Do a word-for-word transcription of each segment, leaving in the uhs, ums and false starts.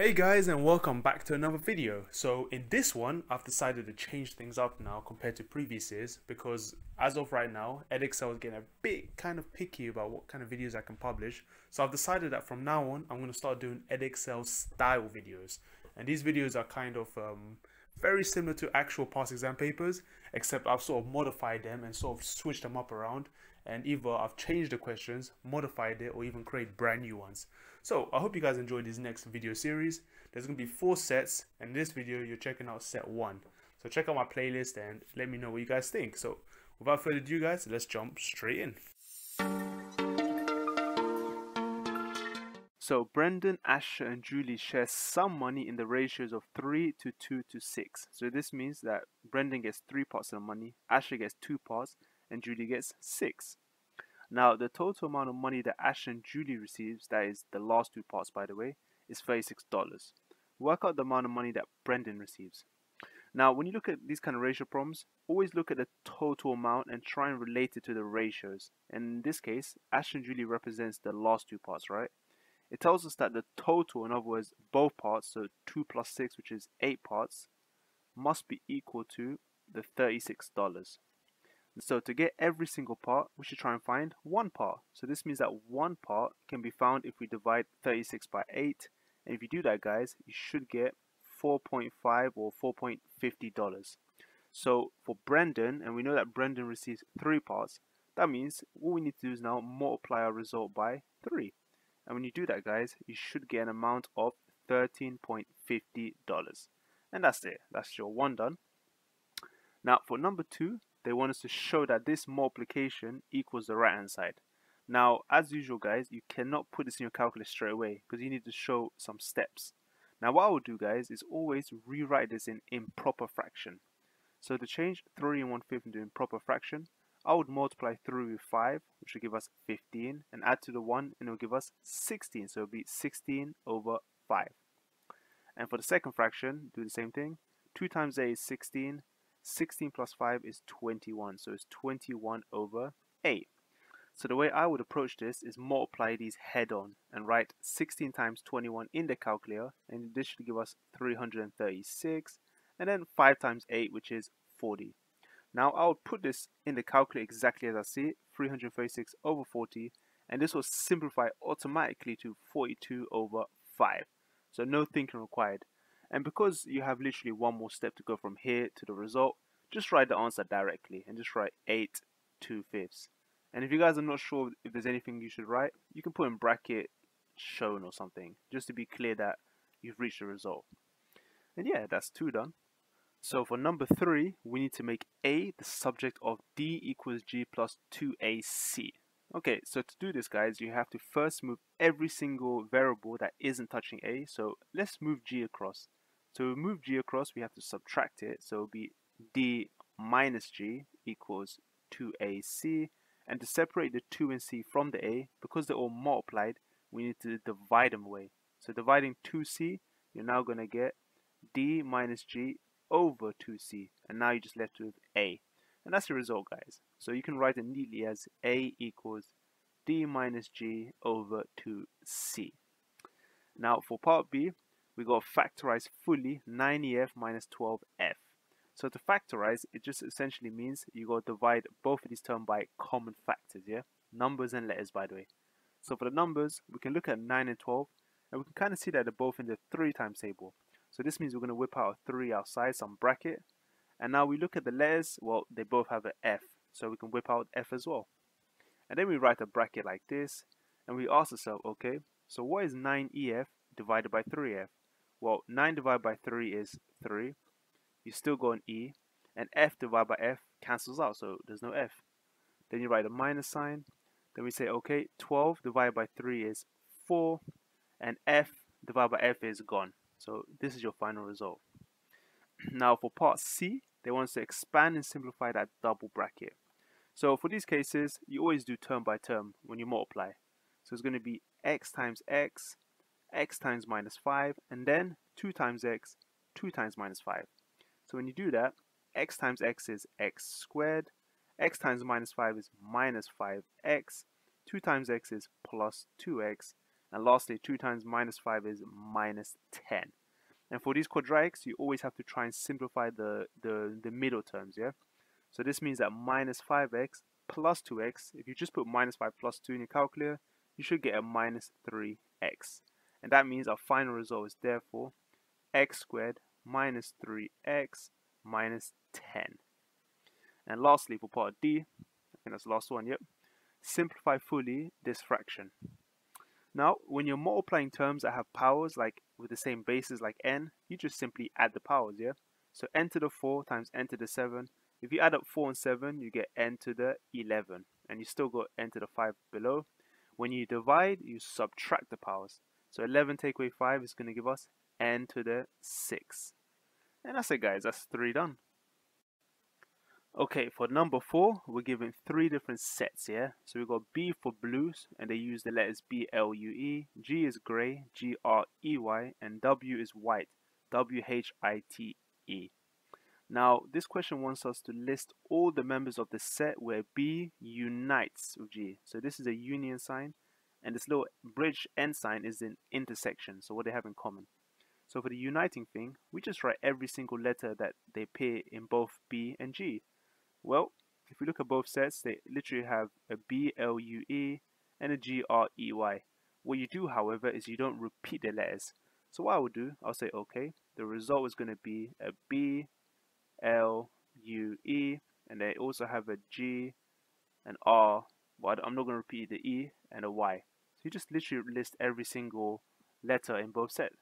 Hey guys, and welcome back to another video. So in this one, I've decided to change things up now compared to previous years, because as of right now, Edexcel is getting a bit kind of picky about what kind of videos I can publish. So I've decided that from now on, I'm going to start doing Edexcel style videos. And these videos are kind of um, very similar to actual past exam papers, except I've sort of modified them and sort of switched them up around. And either I've changed the questions, modified it, or even created brand new ones. So I hope you guys enjoyed this next video series. There's going to be four sets, and in this video you're checking out set one. So check out my playlist and let me know what you guys think. So without further ado guys, let's jump straight in. So Brendan, Asher and Julie share some money in the ratios of three to two to six. So this means that Brendan gets three parts of the money, Asher gets two parts, and Julie gets six. Now the total amount of money that Asher and Julie receives, that is the last two parts by the way, is thirty-six dollars. Work out the amount of money that Brendan receives. Now when you look at these kind of ratio problems, always look at the total amount and try and relate it to the ratios. And in this case, Asher and Julie represents the last two parts, right? It tells us that the total, in other words both parts, so two plus six, which is eight parts, must be equal to the thirty-six dollars. So to get every single part, we should try and find one part. So this means that one part can be found if we divide thirty-six by eight. And if you do that guys, you should get four point five or four point five zero dollars. So for Brendan, and we know that Brendan receives three parts, that means what we need to do is now multiply our result by three. And when you do that guys, you should get an amount of thirteen point five zero dollars. And that's it. That's your one done. Now for number two, they want us to show that this multiplication equals the right hand side. Now as usual guys, you cannot put this in your calculus straight away because you need to show some steps. Now what I will do guys is always rewrite this in improper fraction. So to change three and one fifth into improper fraction, I would multiply through with five, which will give us fifteen, and add to the one and it will give us sixteen. So it will be sixteen over five. And for the second fraction, do the same thing. two times eight is sixteen. sixteen plus five is twenty-one, so it's twenty-one over eight. So the way I would approach this is multiply these head on and write sixteen times twenty-one in the calculator, and this should give us three hundred thirty-six, and then five times eight, which is forty. Now I would put this in the calculator exactly as I see it, three hundred thirty-six over forty, and this will simplify automatically to forty-two over five. So no thinking required. And because you have literally one more step to go from here to the result, just write the answer directly and just write eight two fifths. And if you guys are not sure if there's anything you should write, you can put in bracket shown or something, just to be clear that you've reached the result. And yeah, that's two done. So for number three, we need to make A the subject of D equals G plus two A C. Okay, so to do this guys, you have to first move every single variable that isn't touching A. So let's move G across. To move G across, we have to subtract it, so it will be D minus G equals two A C, and to separate the two and C from the A, because they're all multiplied, we need to divide them away. So dividing two C, you're now going to get D minus G over two C, and now you're just left with A, and that's your result guys. So you can write it neatly as A equals D minus G over two C. Now for part B, we got to factorize fully nine E F minus twelve F. So to factorize, it just essentially means you got to divide both of these terms by common factors, yeah? Numbers and letters, by the way. So for the numbers, we can look at nine and twelve, and we can kind of see that they're both in the three times table. So this means we're going to whip out a three outside, some bracket. And now we look at the letters, well, they both have an F, so we can whip out F as well. And then we write a bracket like this, and we ask ourselves, okay, so what is nine E F divided by three F? Well, nine divided by three is three, you still got an E, and F divided by F cancels out, so there's no F. Then you write a minus sign, then we say, okay, twelve divided by three is four, and F divided by F is gone. So this is your final result. Now for part C, they want us to expand and simplify that double bracket. So for these cases, you always do term by term when you multiply. So it's going to be x times x, x times minus five, and then two times x, two times minus five. So when you do that, x times x is x squared, x times minus five is minus five x, two times x is plus two x, And lastly, two times minus five is minus ten. And for these quadratics, you always have to try and simplify the, the, the middle terms, yeah? So this means that minus five x plus two x, if you just put minus five plus two in your calculator, you should get a minus three x. And that means our final result is therefore x squared minus three x minus ten. And lastly, for part D, I think that's the last one, yep, simplify fully this fraction. Now, when you're multiplying terms that have powers, like with the same bases like n, you just simply add the powers, yeah? So n to the four times n to the seven. If you add up four and seven, you get n to the eleven. And you still got n to the five below. When you divide, you subtract the powers. So eleven take away five is going to give us n to the six. And that's it, guys. That's three done. Okay, for number four, we're given three different sets here. So we've got B for blues, and they use the letters B, L, U, E. G is grey, G, R, E, Y. And W is white, W, H, I, T, E. Now, this question wants us to list all the members of the set where B unites with G. So this is a union sign, and this little bridge end sign is an intersection, so what they have in common. So for the uniting thing, we just write every single letter that they appear in both B and G. Well, if we look at both sets, they literally have a B, L, U, E, and a G, R, E, Y. What you do, however, is you don't repeat the letters. So what I would do, I'll say, okay, the result is going to be a B, L, U, E, and they also have a G, an R, but I'm not going to repeat the E, and a Y. So you just literally list every single letter in both sets.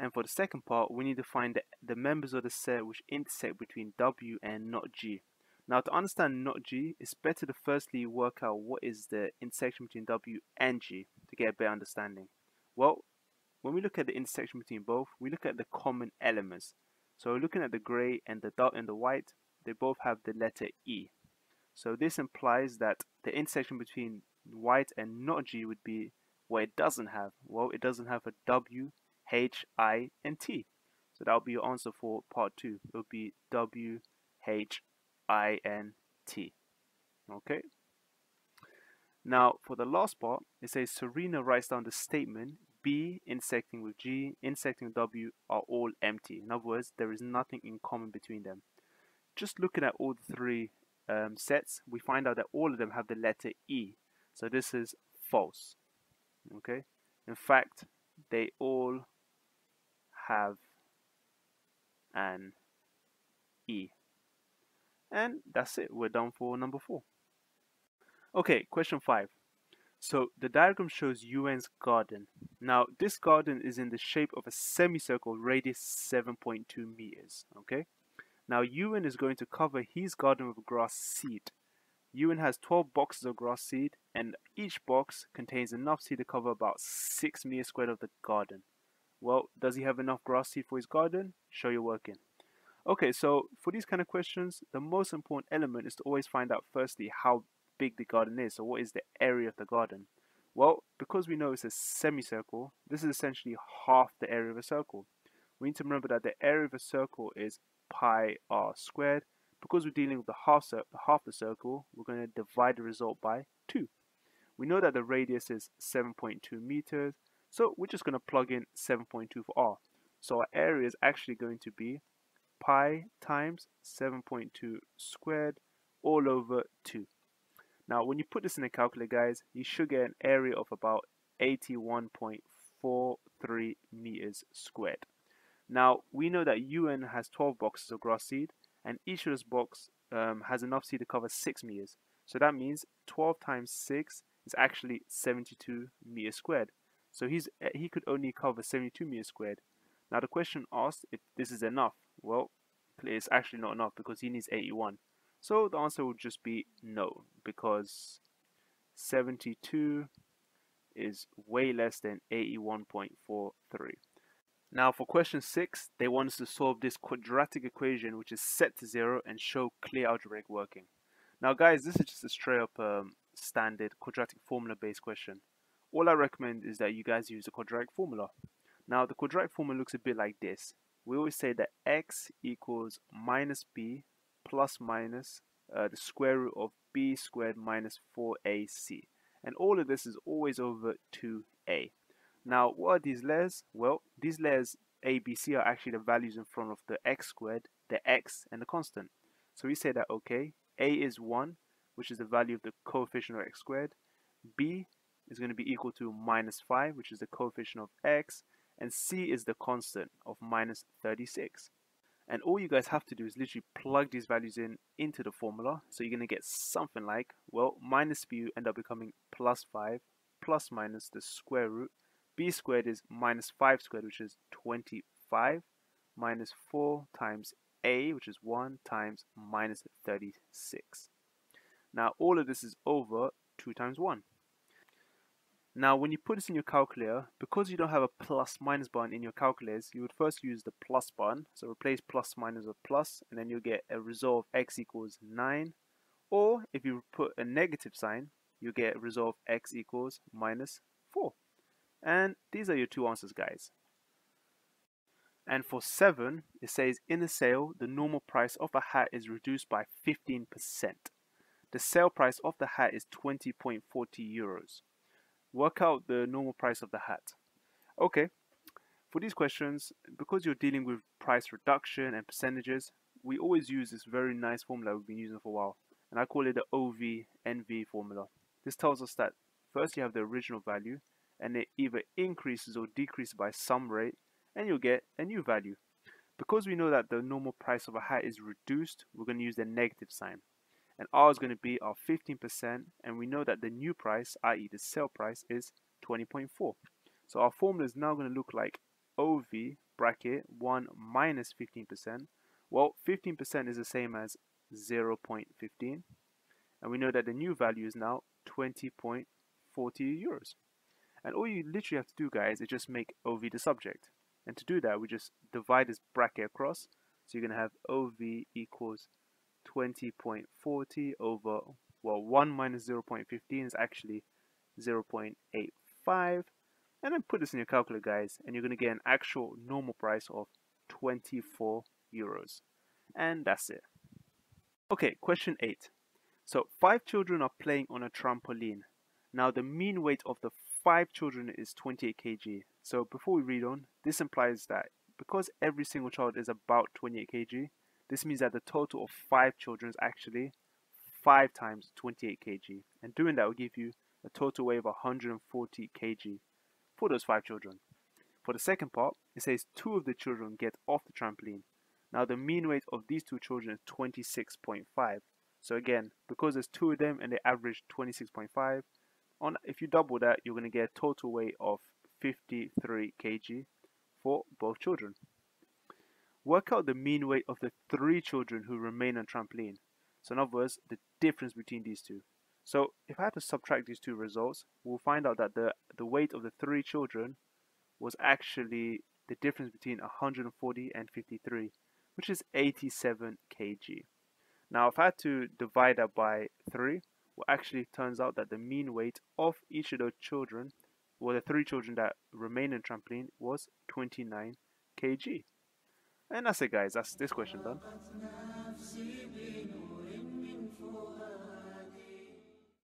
And for the second part, we need to find the, the members of the set which intersect between W and not G. Now, to understand not G, it's better to firstly work out what is the intersection between W and G to get a better understanding. Well, when we look at the intersection between both, we look at the common elements. So looking at the grey and the dark and the white, they both have the letter E. So this implies that the intersection between white and not G would be what it doesn't have. Well, it doesn't have a W, H, I, and T. So that will be your answer for part two. It will be W, H, I, and T. Okay. Now, for the last part, it says Serena writes down the statement B intersecting with G, intersecting with W are all empty. In other words, there is nothing in common between them. Just looking at all the three um, sets, we find out that all of them have the letter E. So this is false. Okay. In fact, they all have an E. And that's it, we're done for number four. Okay, question five. So the diagram shows Yuen's garden. Now this garden is in the shape of a semicircle radius seven point two meters, okay? Now Yuen is going to cover his garden with grass seed. Yuen has twelve boxes of grass seed, and each box contains enough seed to cover about six meters squared of the garden. Well, does he have enough grass seed for his garden? Show your working. Okay, so for these kind of questions, the most important element is to always find out firstly how big the garden is. So what is the area of the garden? Well, because we know it's a semicircle, this is essentially half the area of a circle. We need to remember that the area of a circle is pi r squared. Because we're dealing with the half, half the circle, we're going to divide the result by two. We know that the radius is seven point two meters, so we're just going to plug in seven point two for r. So our area is actually going to be pi times seven point two squared all over two. Now, when you put this in a calculator, guys, you should get an area of about eighty-one point four three meters squared. Now, we know that Yuen has twelve boxes of grass seed, and each of this box um, has enough seed to cover six meters. So that means twelve times six is actually seventy-two meters squared. So he's, he could only cover seventy-two meters squared. Now the question asked if this is enough. Well, it's actually not enough because he needs eighty-one. So the answer would just be no, because seventy-two is way less than eighty-one point four three. Now for question six, they want us to solve this quadratic equation which is set to zero and show clear algebraic working. Now guys, this is just a straight up um, standard quadratic formula based question. All I recommend is that you guys use the quadratic formula. Now the quadratic formula looks a bit like this. We always say that x equals minus b plus minus uh, the square root of b squared minus four a c. And all of this is always over two A. Now, what are these layers? Well, these layers A, B, C are actually the values in front of the x squared, the x, and the constant. So we say that, okay, A is one, which is the value of the coefficient of x squared. B is going to be equal to minus five, which is the coefficient of x. And C is the constant of minus thirty-six. And all you guys have to do is literally plug these values in into the formula. So you're going to get something like, well, minus B end up becoming plus five plus minus the square root. B squared is minus five squared, which is twenty-five, minus four times A, which is one, times minus thirty-six. Now, all of this is over two times one. Now, when you put this in your calculator, because you don't have a plus minus button in your calculators, you would first use the plus button. So replace plus minus with plus, and then you'll get a result of x equals nine. Or if you put a negative sign, you'll get a result of x equals minus four. And these are your two answers, guys. And for seven, it says in a sale, the normal price of a hat is reduced by fifteen percent. The sale price of the hat is twenty point four zero euros. Work out the normal price of the hat. Okay, for these questions, because you're dealing with price reduction and percentages, we always use this very nice formula we've been using for a while, and I call it the O V N V formula. This tells us that first you have the original value, and it either increases or decreases by some rate, and you'll get a new value. Because we know that the normal price of a hat is reduced, we're going to use the negative sign. And R is going to be our fifteen percent, and we know that the new price, that is the sale price, is twenty point four. So our formula is now going to look like O V bracket one minus fifteen percent. Well, fifteen percent is the same as zero point one five, and we know that the new value is now twenty point four zero euros. And all you literally have to do, guys, is just make O V the subject. And to do that, we just divide this bracket across. So you're going to have O V equals twenty point four zero over, well, one minus zero point one five is actually zero point eight five. And then put this in your calculator, guys, and you're going to get an actual normal price of twenty-four euros. And that's it. Okay, question eight. So five children are playing on a trampoline. Now, the mean weight of the five children is twenty-eight kilograms. So before we read on, this implies that because every single child is about twenty-eight kilograms, this means that the total of five children is actually five times twenty-eight kilograms. And doing that will give you a total weight of one hundred forty kilograms for those five children. For the second part, it says two of the children get off the trampoline. Now, the mean weight of these two children is twenty-six point five. So again, because there's two of them and they average twenty-six point five, on, if you double that, you're going to get a total weight of fifty-three kilograms for both children. Work out the mean weight of the three children who remain on trampoline. So in other words, the difference between these two. So if I had to subtract these two results, we'll find out that the, the weight of the three children was actually the difference between one hundred forty and fifty-three, which is eighty-seven kilograms. Now, if I had to divide that by three, well, actually it turns out that the mean weight of each of those children, or well, the three children that remain in trampoline, was twenty-nine kilograms. And that's it, guys. That's this question done.